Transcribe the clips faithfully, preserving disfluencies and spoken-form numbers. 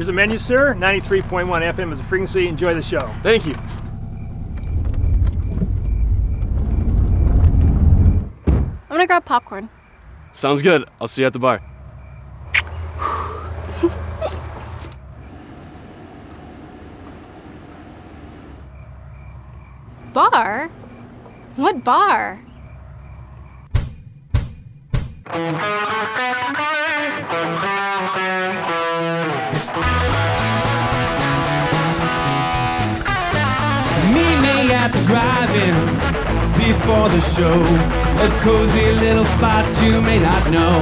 Here's a menu, sir. ninety-three point one F M is the frequency. Enjoy the show. Thank you. I'm gonna grab popcorn. Sounds good. I'll see you at the bar. Bar? What bar? At the drive-in before the show, a cozy little spot you may not know.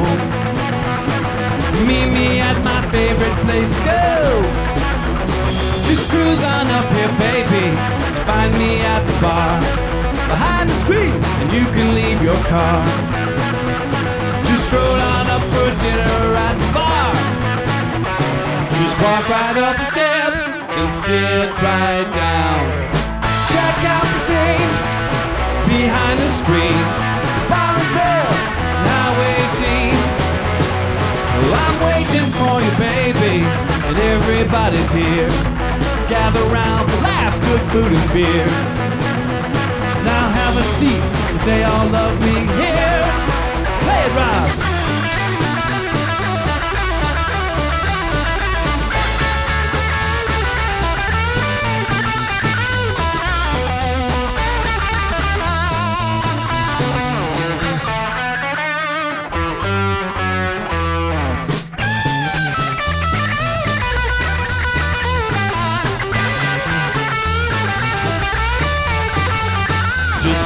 Meet me at my favorite place to go. Just cruise on up here, baby. Find me at the bar behind the screen, and you can leave your car. Just stroll on up for dinner at the bar. Just walk right up the steps and sit right down. Check out the scene behind the screen. Bar and grill, Highway eighteen. Well, I'm waiting for you, baby, and everybody's here. Gather round for laughs, good food and beer. Now have a seat and say all love me here. Play it, Rob.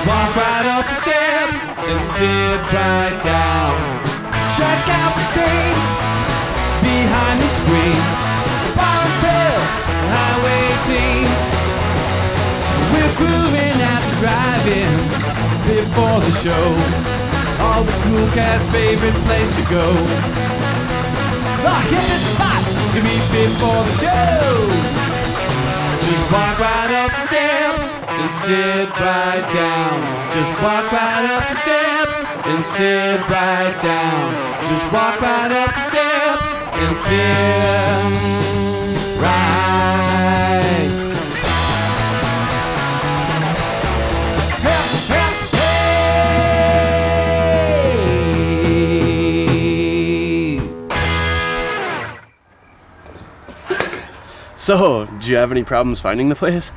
Walk right up the steps and sit right down. Check out the scene behind the screen. Bar and grill, Highway eighteen. We're grooving at the drive-in before the show. All the cool cats' favorite place to go. Oh, here's the spot to meet before the show. Just walk right up the steps and sit right down. Just walk right up the steps and sit right down. Just walk right up the steps and sit right. Help, help, hey! So, do you have any problems finding the place?